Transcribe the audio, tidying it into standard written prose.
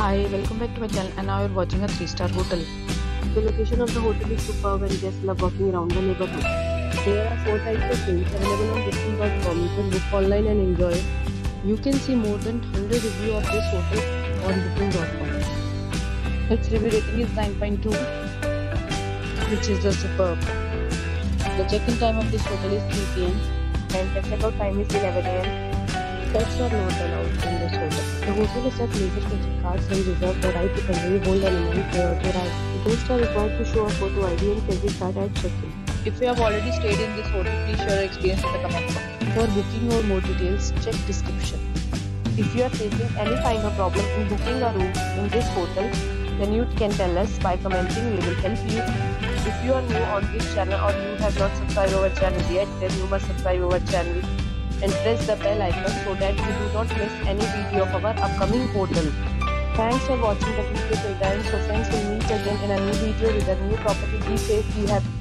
Hi, welcome back to my channel, and now you're watching a 3-star hotel. The location of the hotel is superb and guests love walking around the neighborhood. There are 4 types of rooms available on booking.com. You can book online and enjoy. You can see more than 100 reviews of this hotel on booking.com. Its review rating is 9.2, which is just superb. The check-in time of this hotel is 3 p.m. and check-out time is 11 a.m. Pets are not allowed in this hotel. The hotel accepts major credit cards and reserves the right to convey bold animal prior to arrival. Guests are required to show a photo ID and credit card at check-in. If you have already stayed in this hotel, please share your experience in the comment box. For booking or more details, check description. If you are facing any kind of problem in booking a room in this hotel, then you can tell us by commenting. We will help you. If you are new on this channel or you have not subscribed our channel yet, then you must subscribe our channel and press the bell icon so that you do not miss any video of our upcoming hotel. Thanks for watching the video till then. So friends, will meet again in a new video with a new property. Be safe, be happy.